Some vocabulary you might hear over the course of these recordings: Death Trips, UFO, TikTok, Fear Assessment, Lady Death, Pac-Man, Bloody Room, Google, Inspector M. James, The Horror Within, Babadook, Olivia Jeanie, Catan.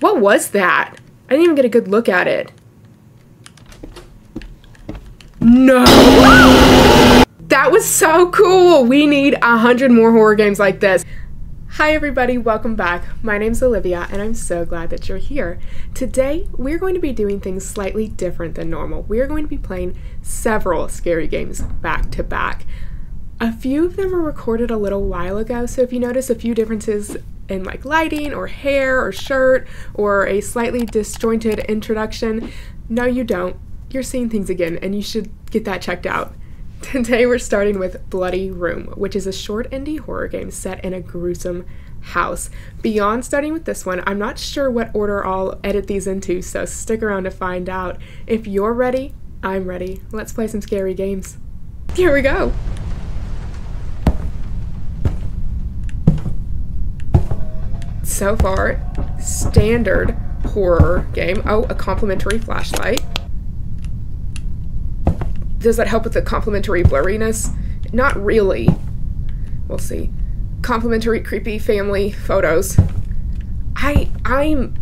What was that? I didn't even get a good look at it. No! That was so cool! We need 100 more horror games like this. Hi everybody, welcome back. My name's Olivia and I'm so glad that you're here. Today we're going to be doing things slightly different than normal. We're going to be playing several scary games back to back. A few of them were recorded a little while ago, so if you notice a few differences in like lighting or hair or shirt or a slightly disjointed introduction, no you don't. You're seeing things again and you should get that checked out. Today we're starting with Bloody Room, which is a short indie horror game set in a gruesome house. Beyond starting with this one, I'm not sure what order I'll edit these into, so stick around to find out. If you're ready, I'm ready. Let's play some scary games. Here we go! So far, standard horror game. Oh, a complimentary flashlight. Does that help with the complimentary blurriness? Not really. We'll see. Complimentary creepy family photos. I'm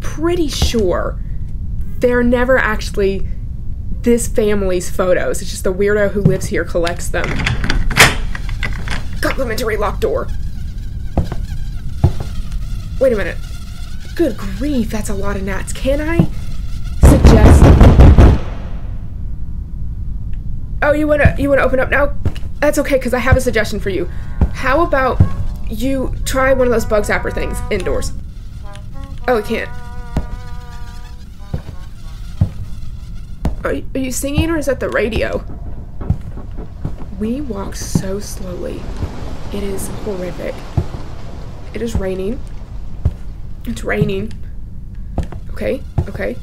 pretty sure they're never actually this family's photos. It's just the weirdo who lives here collects them. Complimentary locked door. Wait a minute. Good grief, that's a lot of gnats. Can I suggest... Oh, you wanna open up now? That's okay, because I have a suggestion for you. How about you try one of those bug zapper things indoors? Oh, it can't. Are you singing or is that the radio? We walk so slowly. It is horrific. It is raining. It's raining. Okay, okay.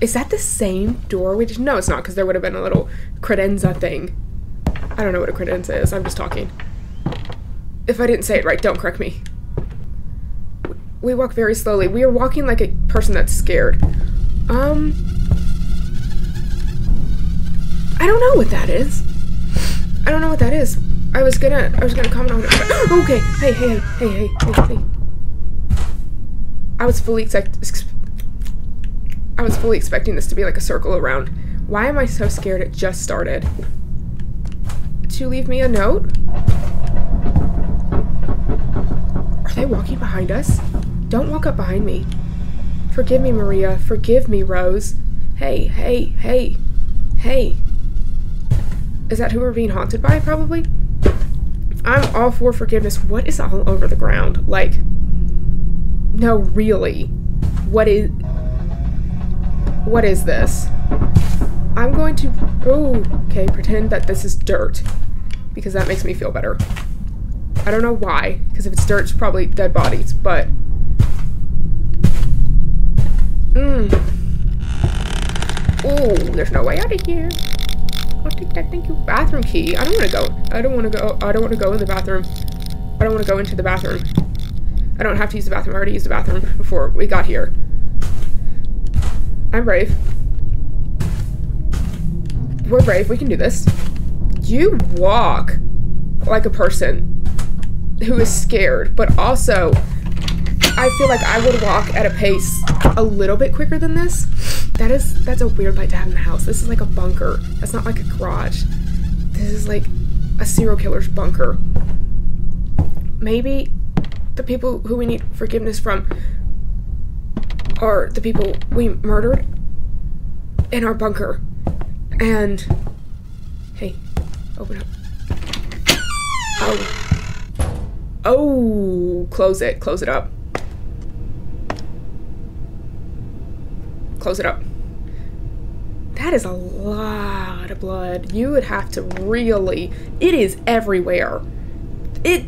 Is that the same door we just... No, it's not, because there would have been a little credenza thing. I don't know what a credenza is. I'm just talking. If I didn't say it right, don't correct me. We walk very slowly. We are walking like a person that's scared. I don't know what that is. I don't know what that is. I was gonna comment on it. Okay. Hey. I was fully expecting this to be like a circle around. Why am I so scared? It just started. Did you leave me a note? Are they walking behind us? Don't walk up behind me. Forgive me, Maria. Forgive me, Rose. Hey. Is that who we're being haunted by, probably? I'm all for forgiveness. What is all over the ground? Like, no, really. What is this? I'm going to... Oh, okay, pretend that this is dirt, because that makes me feel better. I don't know why, because if it's dirt, it's probably dead bodies, but... Oh, there's no way out of here. I'll take that, thank you. Bathroom key. I don't want to go in the bathroom. I don't want to go into the bathroom. I don't have to use the bathroom. I already used the bathroom before we got here. I'm brave. We're brave. We can do this. You walk like a person who is scared, but also I feel like I would walk at a pace a little bit quicker than this. That's a weird light to have in the house. This is like a bunker. That's not like a garage. This is like a serial killer's bunker. Maybe the people who we need forgiveness from are the people we murdered in our bunker. And hey, open up. Oh, close it up. Close it up. That is a lot of blood. You would have to really... It is everywhere. It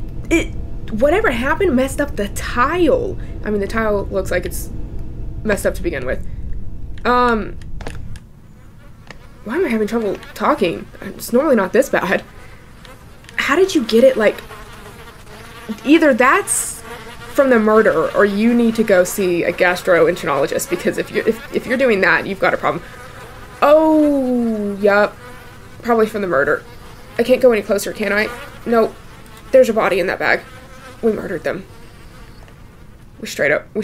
whatever happened messed up the tile. I mean, the tile looks like it's messed up to begin with. Why am I having trouble talking? It's normally not this bad. How did you get it? Like, either that's from the murder, or you need to go see a gastroenterologist, because if you're doing that, you've got a problem. Oh, yep, probably from the murder. I can't go any closer, can I? No, there's a body in that bag. We murdered them. We straight up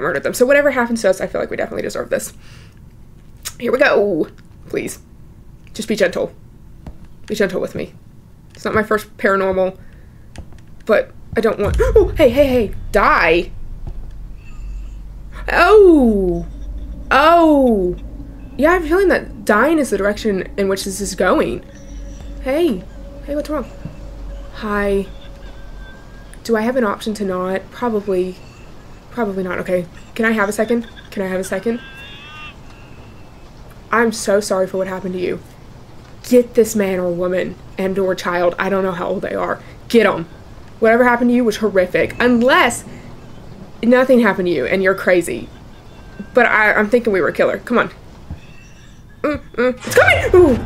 murdered them. So whatever happens to us, I feel like we definitely deserve this. Here we go. Please. Just be gentle. Be gentle with me. It's not my first paranormal, but I don't want... Oh, hey, hey, hey. Die. Oh. Oh. Yeah, I'm feeling that dying is the direction in which this is going. Hey. Hey, what's wrong? Hi. Do I have an option to not? Probably. Probably not. Okay. Can I have a second? Can I have a second? I'm so sorry for what happened to you. Get this man or woman and or child. I don't know how old they are. Get them. Whatever happened to you was horrific. Unless nothing happened to you and you're crazy. But I'm thinking we were a killer. Come on. It's coming! Ooh.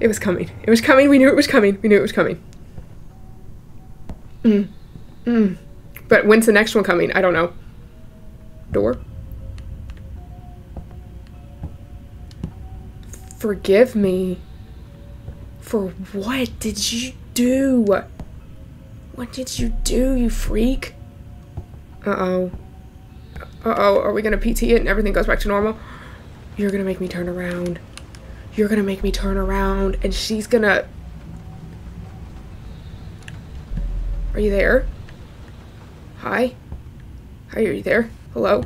It was coming. It was coming. We knew it was coming. We knew it was coming. But when's the next one coming? I don't know. Door? Forgive me. For what did you do? What did you do, you freak? Uh-oh. Uh-oh, are we gonna PT it and everything goes back to normal? You're gonna make me turn around. You're gonna make me turn around and she's gonna... Are you there? Hi? Hi, are you there? Hello?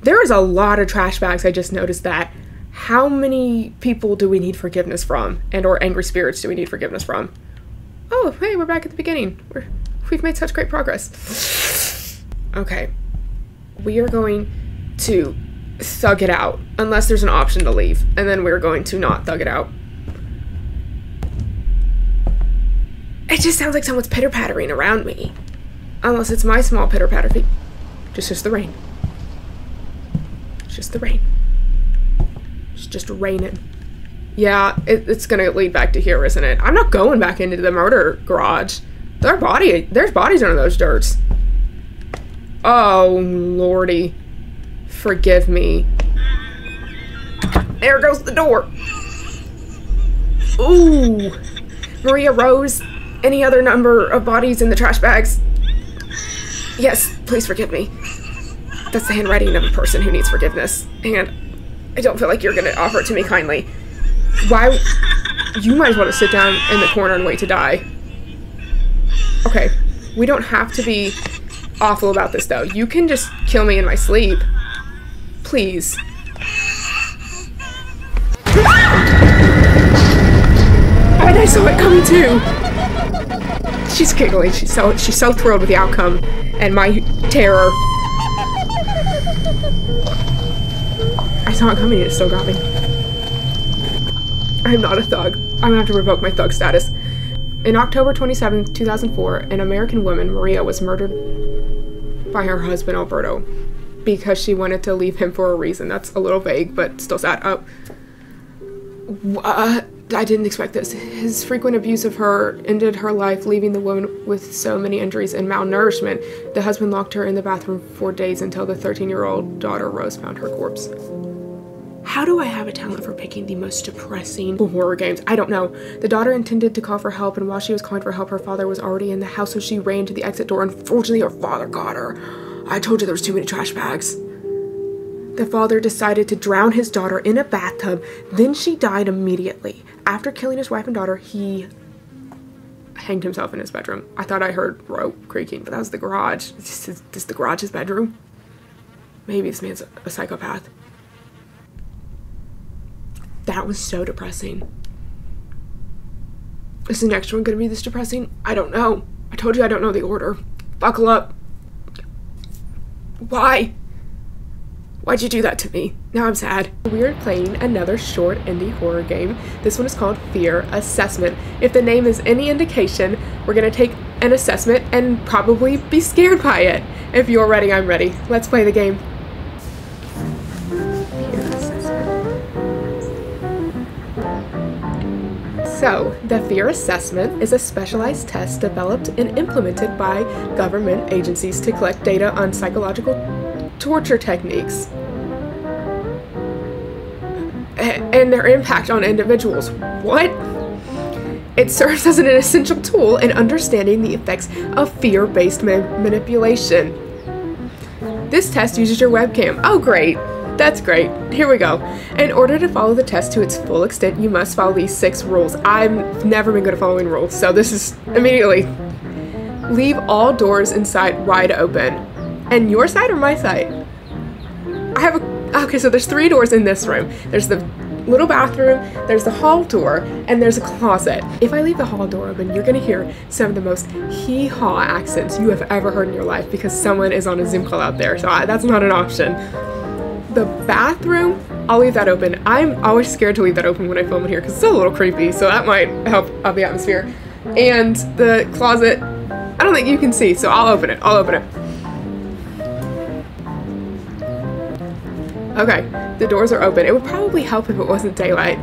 There is a lot of trash bags, I just noticed that. How many people do we need forgiveness from? And or angry spirits do we need forgiveness from? Oh, hey, we're back at the beginning. We've made such great progress. Okay. We are going to thug it out. Unless there's an option to leave. And then we're going to not thug it out. It just sounds like someone's pitter-pattering around me. Unless it's my small pitter-patter feet. Just the rain. It's just the rain. It's just raining. Yeah, it's gonna lead back to here, isn't it? I'm not going back into the murder garage. There's bodies under those dirts. Oh, lordy. Forgive me. There goes the door. Ooh. Maria Rose, any other number of bodies in the trash bags? Yes, please forgive me. That's the handwriting of a person who needs forgiveness. And I don't feel like you're going to offer it to me kindly. Why? You might as well sit down in the corner and wait to die. Okay. We don't have to be awful about this, though. You can just kill me in my sleep. Please. Ah! And I saw it coming, too. She's giggling. She's so thrilled with the outcome. And my terror. I saw it coming and it still got me. I'm not a thug. I'm gonna have to revoke my thug status. In October 27, 2004, an American woman, Maria, was murdered by her husband, Alberto, because she wanted to leave him for a reason. That's a little vague, but still sad. Oh. I didn't expect this. His frequent abuse of her ended her life, leaving the woman with so many injuries and malnourishment. The husband locked her in the bathroom for days until the 13-year-old daughter, Rose, found her corpse. How do I have a talent for picking the most depressing horror games? I don't know. The daughter intended to call for help, and while she was calling for help, her father was already in the house, so she ran to the exit door. Unfortunately, her father got her. I told you there was too many trash bags. The father decided to drown his daughter in a bathtub, then she died immediately. After killing his wife and daughter, he hanged himself in his bedroom. I thought I heard rope creaking, but that was the garage. Is the garage his bedroom? Maybe this man's a psychopath. That was so depressing. Is the next one going to be this depressing? I don't know. I told you I don't know the order. Buckle up. Why? Why'd you do that to me? Now I'm sad. We are playing another short indie horror game. This one is called Fear Assessment. If the name is any indication, we're gonna take an assessment and probably be scared by it. If you're ready, I'm ready. Let's play the game. So, the Fear Assessment is a specialized test developed and implemented by government agencies to collect data on psychological torture techniques and their impact on individuals. What? It serves as an essential tool in understanding the effects of fear-based manipulation. This test uses your webcam. Oh, great. That's great. Here we go. In order to follow the test to its full extent, you must follow these 6 rules. I've never been good at following rules, so this is immediately. Leave all doors inside wide open. And your side or my side? I have a... Okay, so there's 3 doors in this room. There's the little bathroom, there's the hall door, and there's a closet. If I leave the hall door open, you're gonna hear some of the most hee-haw accents you have ever heard in your life because someone is on a Zoom call out there, so that's not an option. The bathroom, I'll leave that open. I'm always scared to leave that open when I film in here because it's a little creepy, so that might help out the atmosphere. And the closet, I don't think you can see, so I'll open it. Okay, the doors are open. It would probably help if it wasn't daylight.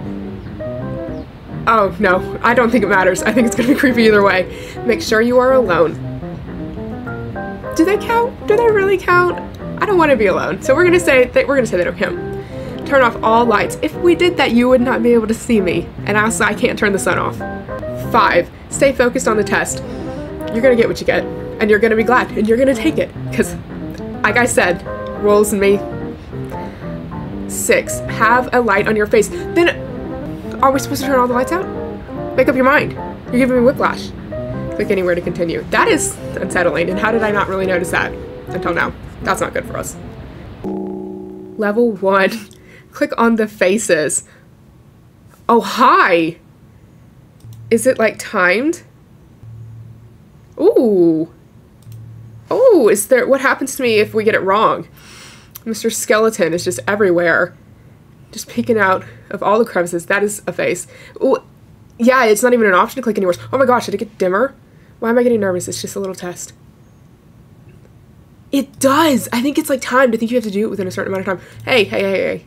Oh, no, I don't think it matters. I think it's gonna be creepy either way. Make sure you are alone. Do they count? Do they really count? I don't want to be alone, so we're gonna say that of him. Turn off all lights. If we did that, you would not be able to see me, and also I can't turn the sun off. 5. Stay focused on the test. You're gonna get what you get, and you're gonna be glad, and you're gonna take it, because, like I said, rules and me. 6. Have a light on your face. Then, are we supposed to turn all the lights out? Make up your mind. You're giving me whiplash. Click anywhere to continue. That is unsettling, and how did I not really notice that until now? That's not good for us. Level 1. Click on the faces. Oh, hi! Is it, like, timed? Ooh. Oh, is there... What happens to me if we get it wrong? Mr. Skeleton is just everywhere. Just peeking out of all the crevices. That is a face. Ooh. Yeah, it's not even an option to click anywhere. Oh my gosh, did it get dimmer? Why am I getting nervous? It's just a little test. It does! I think it's like timed. I think you have to do it within a certain amount of time. Hey.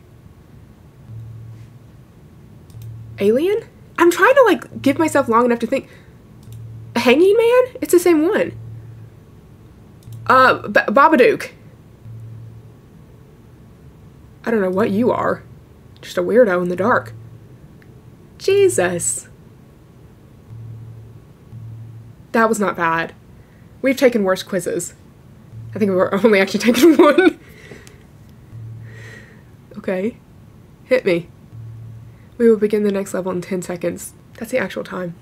Alien? I'm trying to, like, give myself long enough to think. Hanging Man? It's the same one. Babadook. I don't know what you are. Just a weirdo in the dark. Jesus. That was not bad. We've taken worse quizzes. I think we're only actually taking one. Okay. Hit me. We will begin the next level in 10 seconds. That's the actual time.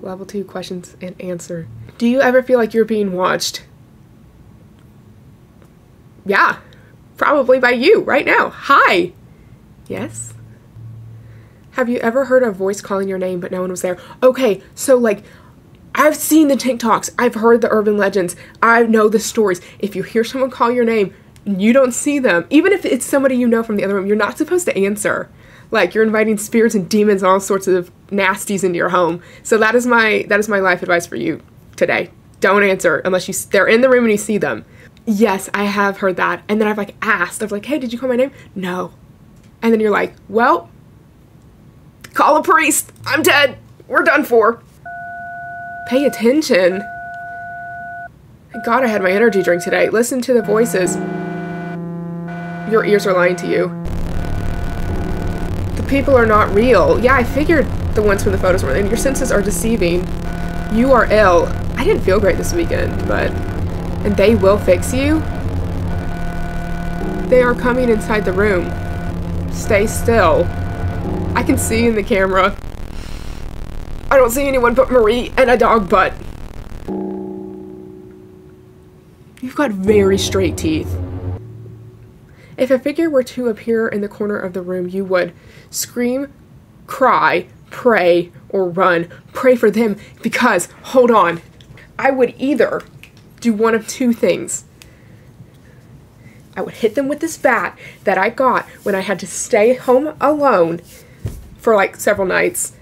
Level 2, questions and answer. Do you ever feel like you're being watched? Yeah. Probably by you right now. Hi. Yes. Have you ever heard a voice calling your name but no one was there? Okay, so like... I've seen the TikToks, I've heard the urban legends, I know the stories. If you hear someone call your name and you don't see them, even if it's somebody you know from the other room, you're not supposed to answer. Like, you're inviting spirits and demons and all sorts of nasties into your home. So that is my life advice for you today. Don't answer unless they're in the room and you see them. Yes, I have heard that. And then I've like asked, I've like, hey, did you call my name? No. And then you're like, well, call a priest, I'm dead, we're done for. Pay attention. Thank God I had my energy drink today. Listen to the voices. Your ears are lying to you. The people are not real. Yeah, I figured the ones from the photos were in. Your senses are deceiving. You are ill. I didn't feel great this weekend, but... And they will fix you? They are coming inside the room. Stay still. I can see in the camera. I don't see anyone but Marie and a dog butt. You've got very straight teeth. If a figure were to appear in the corner of the room, you would scream, cry, pray, or run. Pray for them because, hold on, I would either do one of 2 things. I would hit them with this bat that I got when I had to stay home alone for like several nights.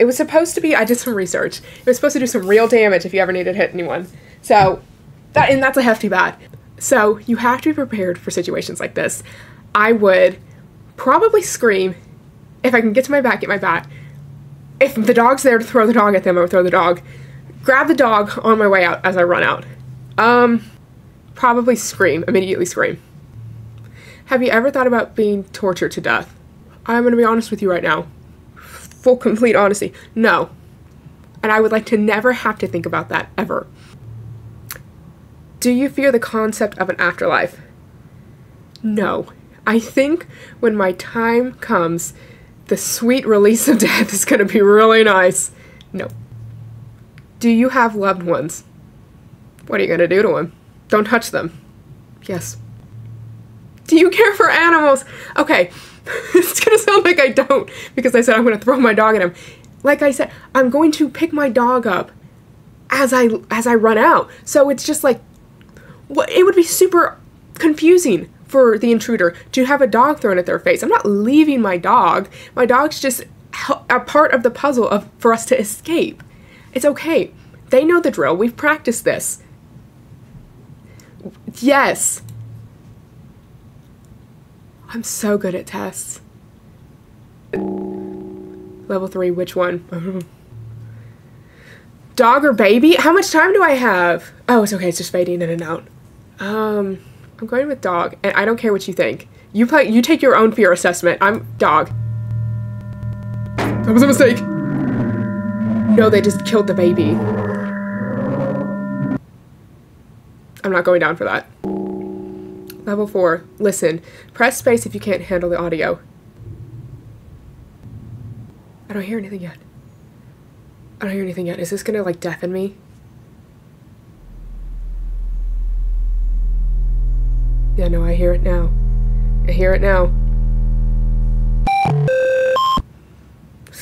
It was supposed to be, I did some research, it was supposed to do some real damage if you ever needed to hit anyone. So, that's a hefty bat. So, you have to be prepared for situations like this. I would probably scream, if I can get to my bat, get my bat. If the dog's there to throw the dog at them, I would throw the dog. Grab the dog on my way out as I run out. Probably scream, immediately scream. Have you ever thought about being tortured to death? I'm gonna be honest with you right now. full, complete honesty, no. And I would like to never have to think about that, ever. Do you fear the concept of an afterlife? No. I think when my time comes, the sweet release of death is going to be really nice. No. Do you have loved ones? What are you going to do to them? Don't touch them. Yes. Do you care for animals? Okay, it's going to sound like I don't, because I said I'm going to throw my dog at him. Like I said, I'm going to pick my dog up as I run out. So it's just like, what, it would be super confusing for the intruder to have a dog thrown at their face. I'm not leaving my dog. My dog's just a part of the puzzle for us to escape. It's okay. They know the drill. We've practiced this. Yes. I'm so good at tests. Level 3, which one? Dog or baby? How much time do I have? Oh, it's okay. It's just fading in and out. I'm going with dog, and I don't care what you think. You take your own fear assessment. I'm dog. That was a mistake. No, they just killed the baby. I'm not going down for that. Level 4, listen. Press space if you can't handle the audio. I don't hear anything yet. I don't hear anything yet. Is this gonna like deafen me? Yeah, no, I hear it now. I hear it now.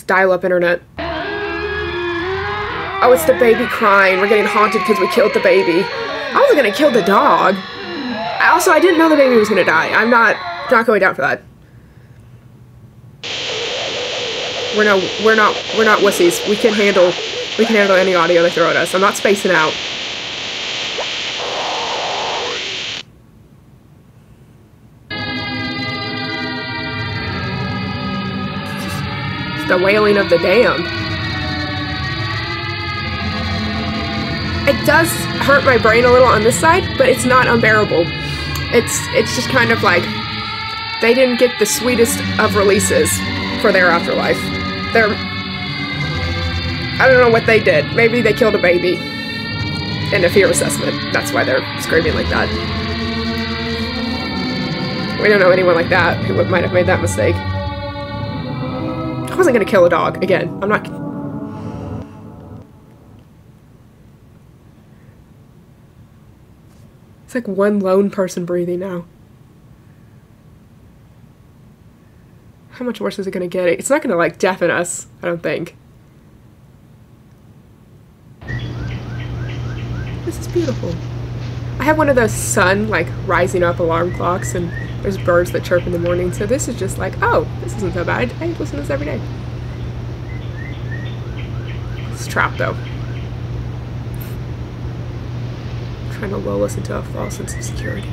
Dial-up internet. Oh, it's the baby crying. We're getting haunted because we killed the baby. I wasn't gonna kill the dog. Also, I didn't know the baby was gonna die. I'm not going down for that. We're not wussies. We can handle any audio they throw at us. I'm not spacing out. The wailing of the damned. It does hurt my brain a little on this side, but it's not unbearable. It's just kind of like they didn't get the sweetest of releases for their afterlife. I don't know what they did. Maybe they killed a baby in a fear assessment. That's why they're screaming like that. We don't know anyone like that who might have made that mistake. I wasn't gonna kill a dog. Again, I'm not. It's like one lone person breathing now. How much worse is it gonna get? It's not gonna like deafen us, I don't think. This is beautiful. I have one of those sun like rising up alarm clocks, and there's birds that chirp in the morning, so this is just like, oh, this isn't so bad. I listen to this every day. It's a trap, though. I'm trying to lull us into a false sense of security.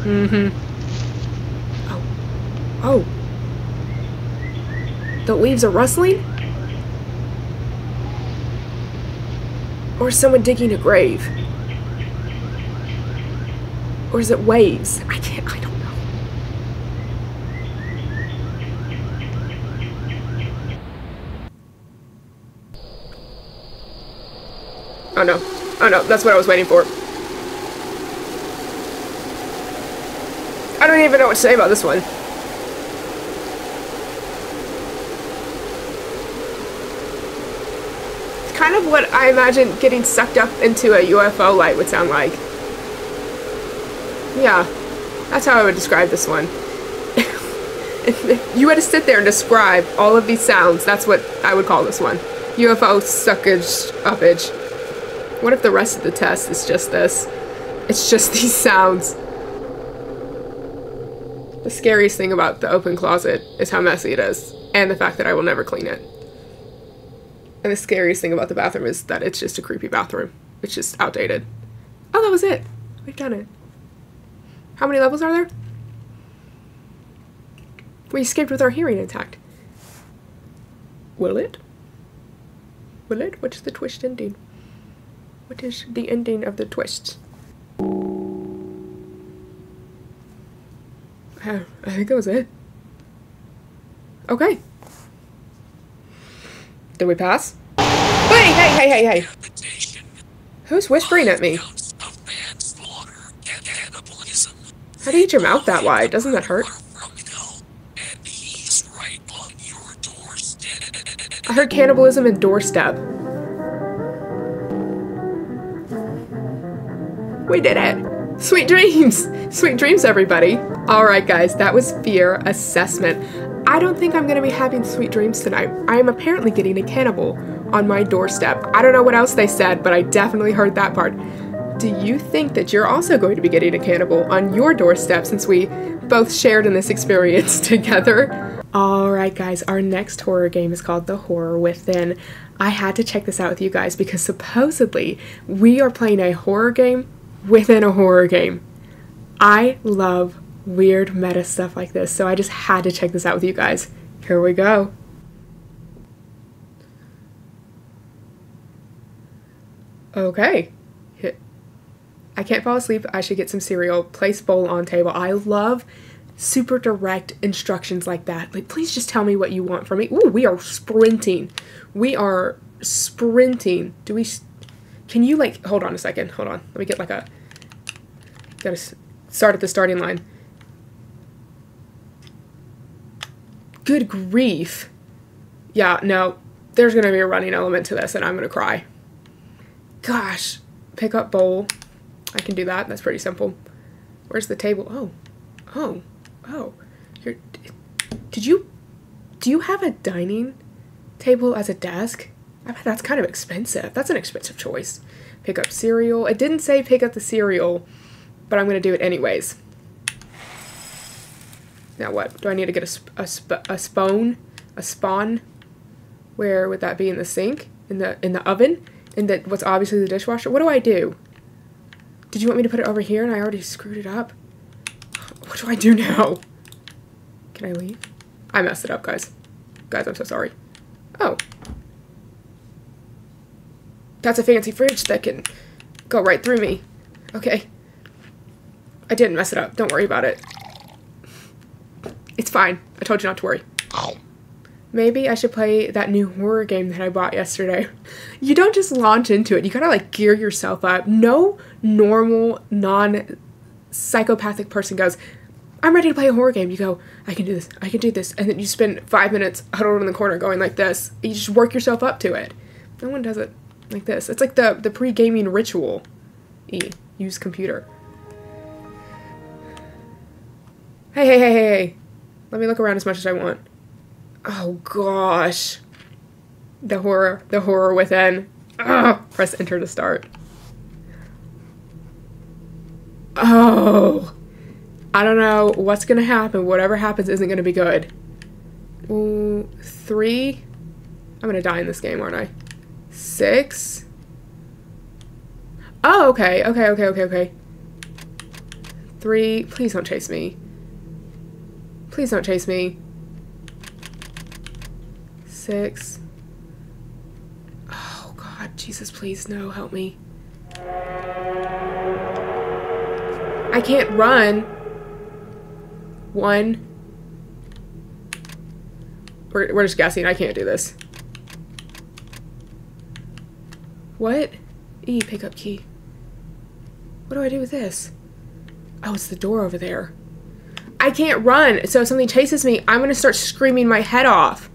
Mm-hmm. Oh. Oh. The leaves are rustling? Or someone digging a grave? Or is it waves? I don't know. Oh no. Oh no, that's what I was waiting for. I don't even know what to say about this one. Kind of what I imagine getting sucked up into a UFO light would sound like. Yeah, that's how I would describe this one. If you had to sit there and describe all of these sounds, that's what I would call this one. UFO suckage uppage. What if the rest of the test is just this? It's just these sounds. The scariest thing about the open closet is how messy it is, and the fact that I will never clean it. And the scariest thing about the bathroom is that it's just a creepy bathroom. It's just outdated. Oh, that was it. We've done it. How many levels are there? We escaped with our hearing intact. Will it? Will it? What's the twist ending? What is the ending of the twist? I I think that was it. Okay. Did we pass? Hey, hey, hey, hey, hey! Who's whispering at me? How do you get your mouth that wide? Doesn't that hurt? I heard cannibalism and doorstep. We did it! Sweet dreams! Sweet dreams, everybody! Alright guys, that was Fear Assessment. I don't think I'm going to be having sweet dreams tonight. I am apparently getting a cannibal on my doorstep. I don't know what else they said, but I definitely heard that part. Do you think that you're also going to be getting a cannibal on your doorstep since we both shared in this experience together? Alright guys, our next horror game is called The Horror Within. I had to check this out with you guys because supposedly we are playing a horror game within a horror game. I love weird meta stuff like this, so I just had to check this out with you guys. Here we go. Okay. I can't fall asleep, I should get some cereal, place bowl on table. I love super direct instructions like that. Like, please just tell me what you want from me. Ooh, we are sprinting. We are sprinting. Do we, can you like, hold on a second, hold on. Let me get like a, gotta start at the starting line. Good grief. Yeah, no, there's gonna be a running element to this and I'm gonna cry. Gosh, pick up bowl. I can do that. That's pretty simple. Where's the table? Oh. Oh. Oh. You're, do you have a dining table as a desk? I bet that's kind of expensive. That's an expensive choice. Pick up cereal. It didn't say pick up the cereal, but I'm going to do it anyways. Now what? Do I need to get a spoon? A spawn? Where would that be? In the sink? In the oven? In the, what's obviously the dishwasher? What do I do? Did you want me to put it over here and I already screwed it up? What do I do now? Can I leave? I messed it up, guys. Guys, I'm so sorry. Oh. That's a fancy fridge that can go right through me. Okay. I didn't mess it up. Don't worry about it. It's fine. I told you not to worry. Maybe I should play that new horror game that I bought yesterday. You don't just launch into it. You gotta like gear yourself up. No normal, non-psychopathic person goes, I'm ready to play a horror game. You go, I can do this, I can do this. And then you spend 5 minutes huddled in the corner going like this. You just work yourself up to it. No one does it like this. It's like the pre-gaming ritual. E, use computer. Hey, hey, hey, hey, hey. Let me look around as much as I want. Oh gosh, the horror within. Ugh. Press enter to start. Oh, I don't know what's gonna happen. Whatever happens isn't gonna be good. Ooh, 3. I'm gonna die in this game, aren't I? 6. Oh, okay, okay, okay, okay, okay. 3. Please don't chase me. Please don't chase me. 6. Oh God, Jesus, please no, help me. I can't run. 1. We're just guessing, I can't do this. What? E, pick up key. What do I do with this? Oh, it's the door over there. I can't run, so if something chases me, I'm gonna start screaming my head off.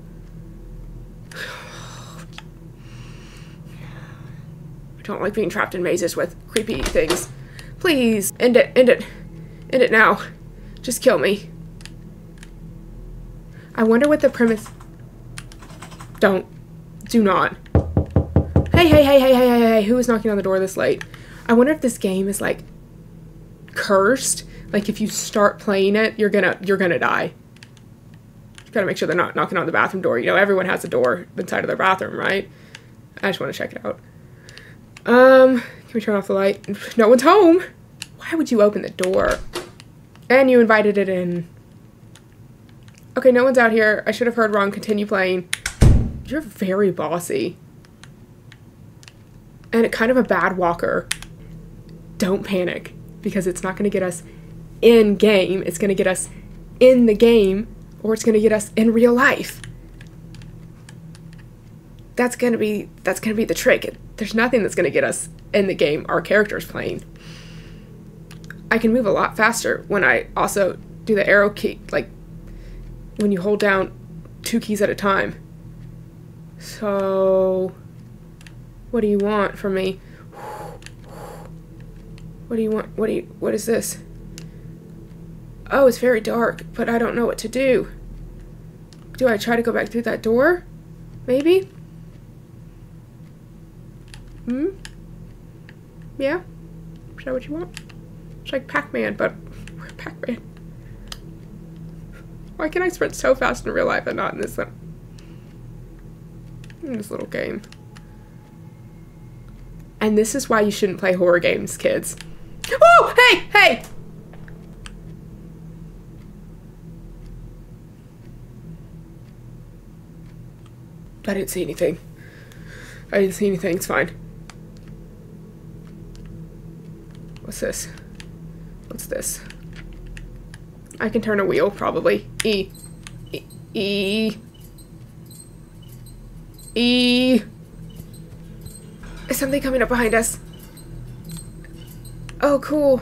Don't like being trapped in mazes with creepy things. Please, end it, end it. End it now. Just kill me. I wonder what the premise... Don't. Do not. Hey, hey, hey, hey, hey, hey, hey, who is knocking on the door this late? I wonder if this game is, like, cursed. Like, if you start playing it, you're gonna die. Gotta make sure they're not knocking on the bathroom door. You know, everyone has a door inside of their bathroom, right? I just want to check it out. Can we turn off the light? No one's home! Why would you open the door? And you invited it in. Okay, no one's out here. I should have heard wrong. Continue playing. You're very bossy. And kind of a bad walker. Don't panic, because it's not going to get us in game. It's going to get us in the game, or it's gonna get us in real life. That's gonna be the trick. There's nothing that's gonna get us in the game our character's playing. I can move a lot faster when I also do the arrow key, like when you hold down two keys at a time. So, what do you want from me? What do you want? What is this? Oh, it's very dark, but I don't know what to do. Do I try to go back through that door? Maybe? Hmm? Yeah? Is that what you want? It's like Pac-Man, but we're Pac-Man. Why can I sprint so fast in real life and not in this, little game? And this is why you shouldn't play horror games, kids. Oh, hey, hey! I didn't see anything. I didn't see anything, it's fine. What's this? What's this? I can turn a wheel, probably. E. E. E. E. Is something coming up behind us? Oh, cool.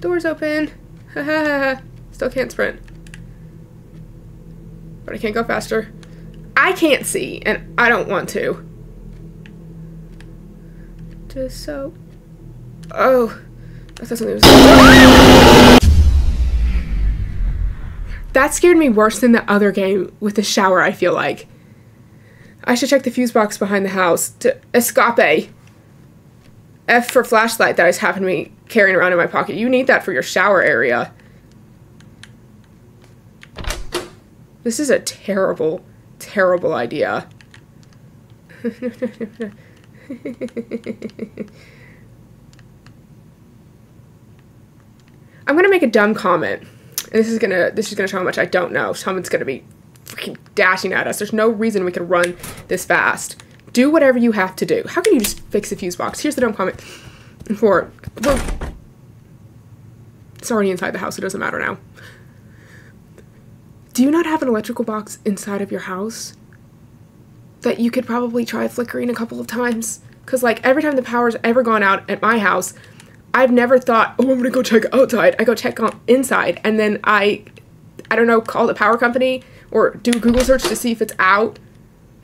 Door's open. Ha ha ha. Still can't sprint. But I can't go faster. I can't see, and I don't want to. Just so... Oh. I thought something was... That scared me worse than the other game with the shower, I feel like. I should check the fuse box behind the house. To escape. F for flashlight that I just happened to be carrying around in my pocket. You need that for your shower area. This is a terrible... terrible idea. I'm gonna make a dumb comment. And this is gonna show how much I don't know. Someone's gonna be freaking dashing at us. There's no reason we could run this fast. Do whatever you have to do. How can you just fix the fuse box? Here's the dumb comment. For well, it's already inside the house, it doesn't matter now. Do you not have an electrical box inside of your house that you could probably try flickering a couple of times? Because, like, every time the power's ever gone out at my house, I've never thought, oh, I'm going to go check outside. I go check on inside, and then I don't know, call the power company or do a Google search to see if it's out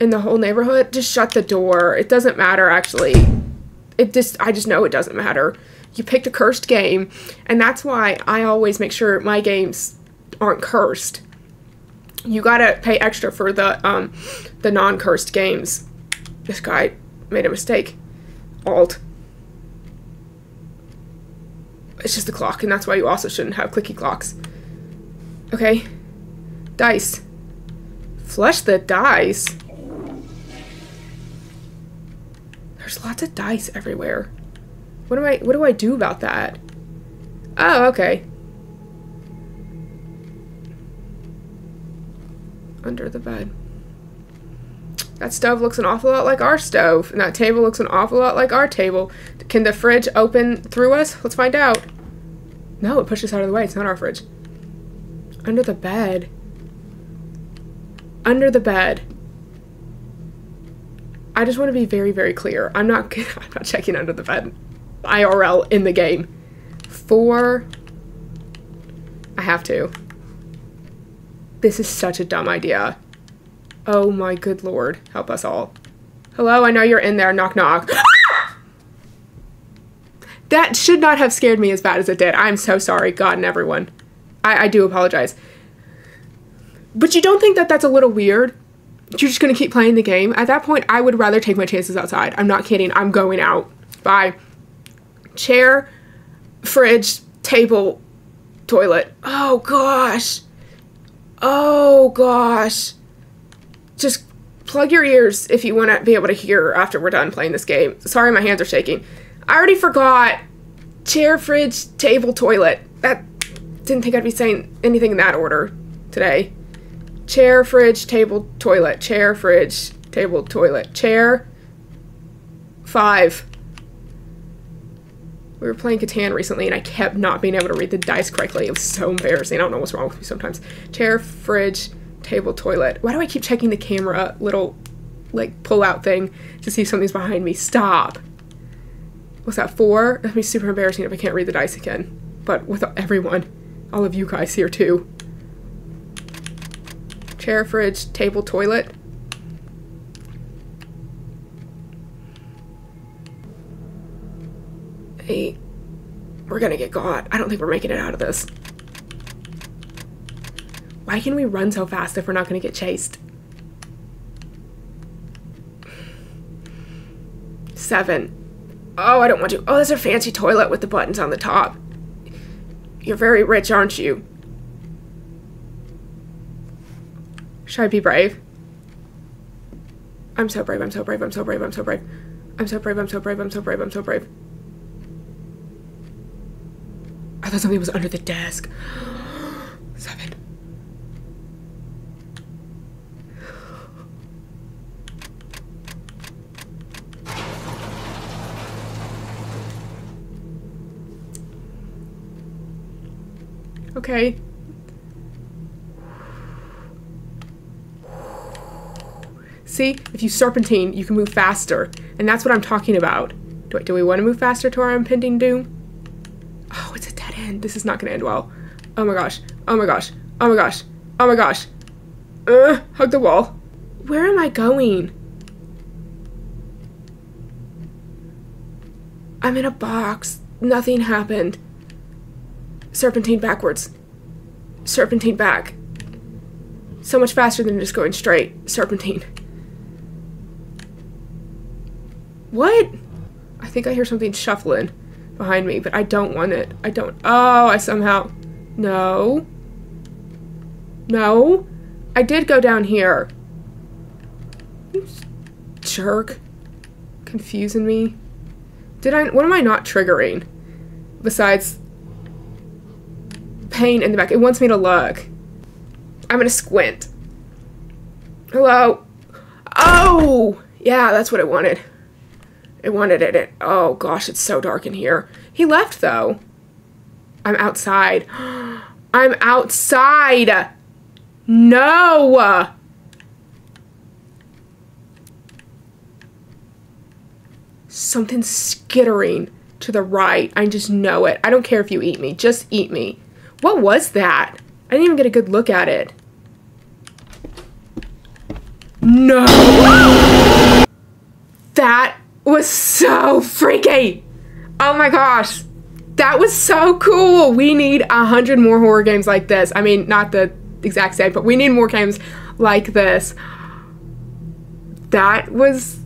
in the whole neighborhood. Just shut the door. It doesn't matter, actually. I just know it doesn't matter. You picked a cursed game, and that's why I always make sure my games aren't cursed. You gotta pay extra for the non-cursed games. This guy made a mistake. Alt. It's just a clock, and that's why you also shouldn't have clicky clocks. Okay. Dice. Flush the dice. There's lots of dice everywhere. What do I do about that? Oh, okay. Under the bed. That stove looks an awful lot like our stove, and that table looks an awful lot like our table. Can the fridge open through us? Let's find out. No, it pushed us out of the way. It's not our fridge. Under the bed. Under the bed. I just want to be very, very clear. I'm not checking under the bed. IRL in the game. Four. I have to. This is such a dumb idea. Oh my good lord. Help us all. Hello, I know you're in there. Knock, knock. That should not have scared me as bad as it did. I'm so sorry, God and everyone. I do apologize. But you don't think that that's a little weird? You're just going to keep playing the game? At that point, I would rather take my chances outside. I'm not kidding. I'm going out. Bye. Chair, fridge, table, toilet. Oh, gosh. Oh, gosh. Just plug your ears if you want to be able to hear after we're done playing this game. Sorry, my hands are shaking. I already forgot. Chair, fridge, table, toilet. That didn't think I'd be saying anything in that order today. Chair, fridge, table, toilet. Chair, fridge, table, toilet. Chair. Five. We were playing Catan recently, and I kept not being able to read the dice correctly. It was so embarrassing. I don't know what's wrong with me sometimes. Chair, fridge, table, toilet. Why do I keep checking the camera little, like, pull-out thing to see if something's behind me? Stop. What's that, 4? That'd be super embarrassing if I can't read the dice again. But with everyone. All of you guys here, too. Chair, fridge, table, toilet. Hey, we're gonna get caught. I don't think we're making it out of this. Why can we run so fast if we're not gonna get chased? 7. Oh, I don't want to. Oh, that's a fancy toilet with the buttons on the top. You're very rich, aren't you? Should I be brave? I'm so brave, I'm so brave, I'm so brave, I'm so brave. I'm so brave, I'm so brave, I'm so brave, I'm so brave. I thought something was under the desk. 7. Okay. See, if you serpentine, you can move faster. And that's what I'm talking about. Do we want to move faster to our impending doom? Oh, it's a dead end. This is not going to end well. Oh my gosh. Oh my gosh. Oh my gosh. Oh my gosh. Hug the wall. Where am I going? I'm in a box. Nothing happened. Serpentine backwards. Serpentine back. So much faster than just going straight. Serpentine. What? I think I hear something shuffling behind me, but I don't want it. I don't. Oh, I somehow. No. No. I did go down here. Oops. Jerk. Confusing me. Did I? What am I not triggering? Besides pain in the back. It wants me to look. I'm gonna squint. Hello? Oh! Yeah, that's what it wanted. It wanted it. Oh gosh, it's so dark in here. He left though. I'm outside. I'm outside! No! Something's skittering to the right. I just know it. I don't care if you eat me. Just eat me. What was that? I didn't even get a good look at it. No! That was so freaky! Oh my gosh! That was so cool! We need 100 more horror games like this. I mean, not the exact same, but we need more games like this. That was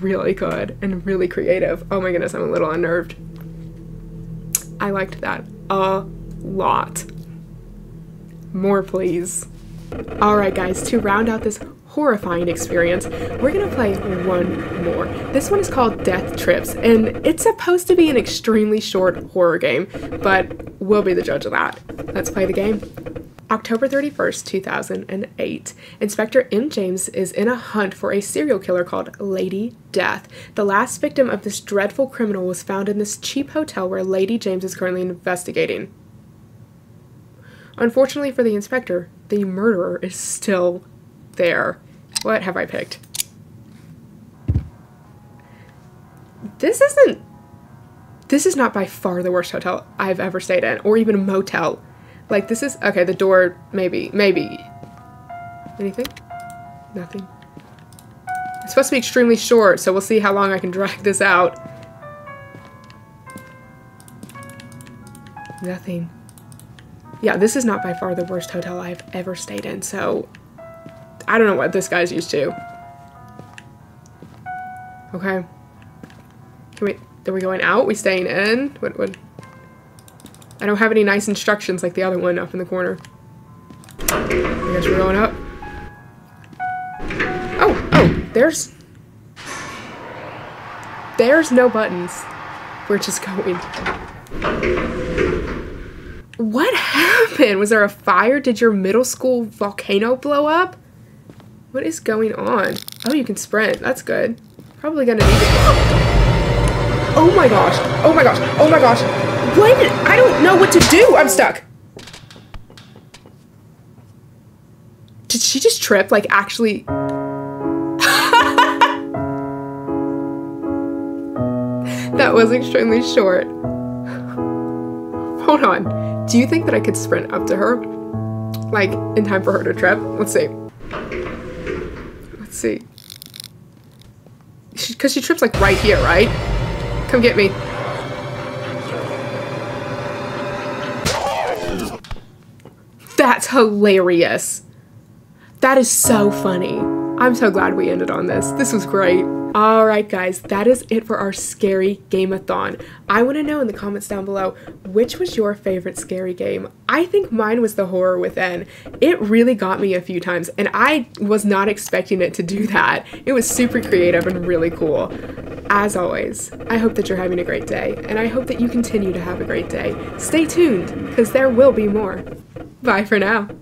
really good and really creative. Oh my goodness, I'm a little unnerved. I liked that a lot. More, please. Alright guys, to round out this horrifying experience, we're gonna play one more. This one is called Death Trips, and it's supposed to be an extremely short horror game, but we'll be the judge of that. Let's play the game. October 31st, 2008. Inspector M. James is in a hunt for a serial killer called Lady Death. The last victim of this dreadful criminal was found in this cheap hotel where Lady James is currently investigating. Unfortunately for the inspector, the murderer is still there. What have I picked? This is not by far the worst hotel I've ever stayed in, or even a motel. Like, this is... Okay, the door... Maybe. Anything? Nothing. It's supposed to be extremely short, so we'll see how long I can drag this out. Nothing. Yeah, this is not by far the worst hotel I've ever stayed in, so... I don't know what this guy's used to. Okay. Can we... Are we going out? We staying in? What... I don't have any nice instructions like the other one up in the corner. I guess we're going up. Oh, there's no buttons. We're just going. What happened? Was there a fire? Did your middle school volcano blow up? What is going on? Oh, you can sprint. That's good. Probably gonna need it. Oh my gosh. Oh my gosh. Oh my gosh. What? I don't know what to do. I'm stuck. Did she just trip? Like, actually... That was extremely short. Hold on. Do you think that I could sprint up to her? Like, in time for her to trip? Let's see. Let's see. Because she trips, like, right here, right? Come get me. That's hilarious. That is so funny. I'm so glad we ended on this. This was great. Alright guys, that is it for our scary game-a-thon. I want to know in the comments down below, which was your favorite scary game? I think mine was The Horror Within. It really got me a few times, and I was not expecting it to do that. It was super creative and really cool. As always, I hope that you're having a great day, and I hope that you continue to have a great day. Stay tuned, because there will be more. Bye for now.